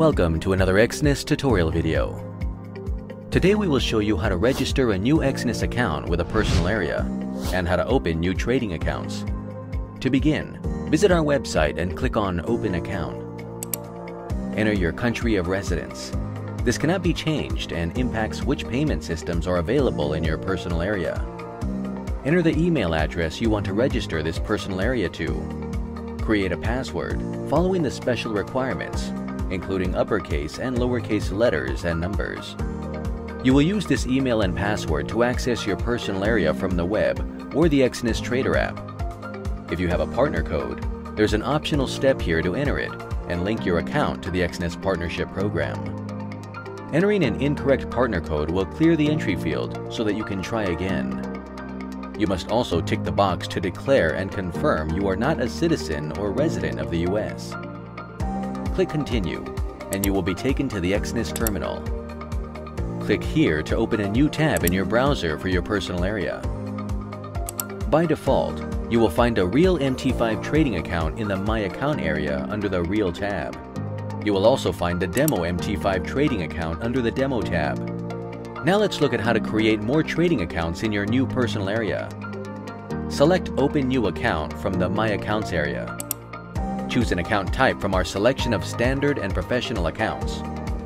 Welcome to another Exness tutorial video. Today we will show you how to register a new Exness account with a personal area and how to open new trading accounts. To begin, visit our website and click on Open Account. Enter your country of residence. This cannot be changed and impacts which payment systems are available in your personal area. Enter the email address you want to register this personal area to. Create a password following the special requirements, including uppercase and lowercase letters and numbers. You will use this email and password to access your personal area from the web or the Exness Trader app. If you have a partner code, there's an optional step here to enter it and link your account to the Exness Partnership Program. Entering an incorrect partner code will clear the entry field so that you can try again. You must also tick the box to declare and confirm you are not a citizen or resident of the U.S. Click Continue, and you will be taken to the Exness terminal. Click here to open a new tab in your browser for your personal area. By default, you will find a Real MT5 trading account in the My Account area under the Real tab. You will also find a Demo MT5 trading account under the Demo tab. Now let's look at how to create more trading accounts in your new personal area. Select Open New Account from the My Accounts area. Choose an account type from our selection of standard and professional accounts.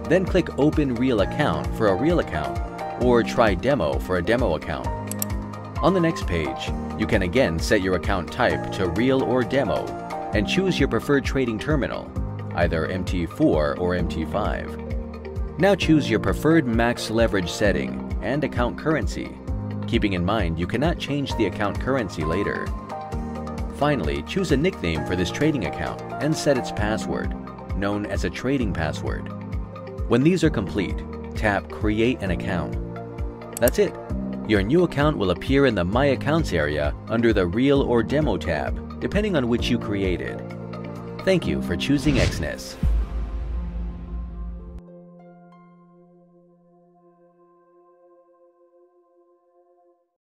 Then click Open Real Account for a real account or Try Demo for a demo account. On the next page, you can again set your account type to real or demo and choose your preferred trading terminal, either MT4 or MT5. Now choose your preferred max leverage setting and account currency, keeping in mind you cannot change the account currency later. Finally, choose a nickname for this trading account and set its password, known as a trading password. When these are complete, tap Create an Account. That's it. Your new account will appear in the My Accounts area under the Real or Demo tab, depending on which you created. Thank you for choosing Exness.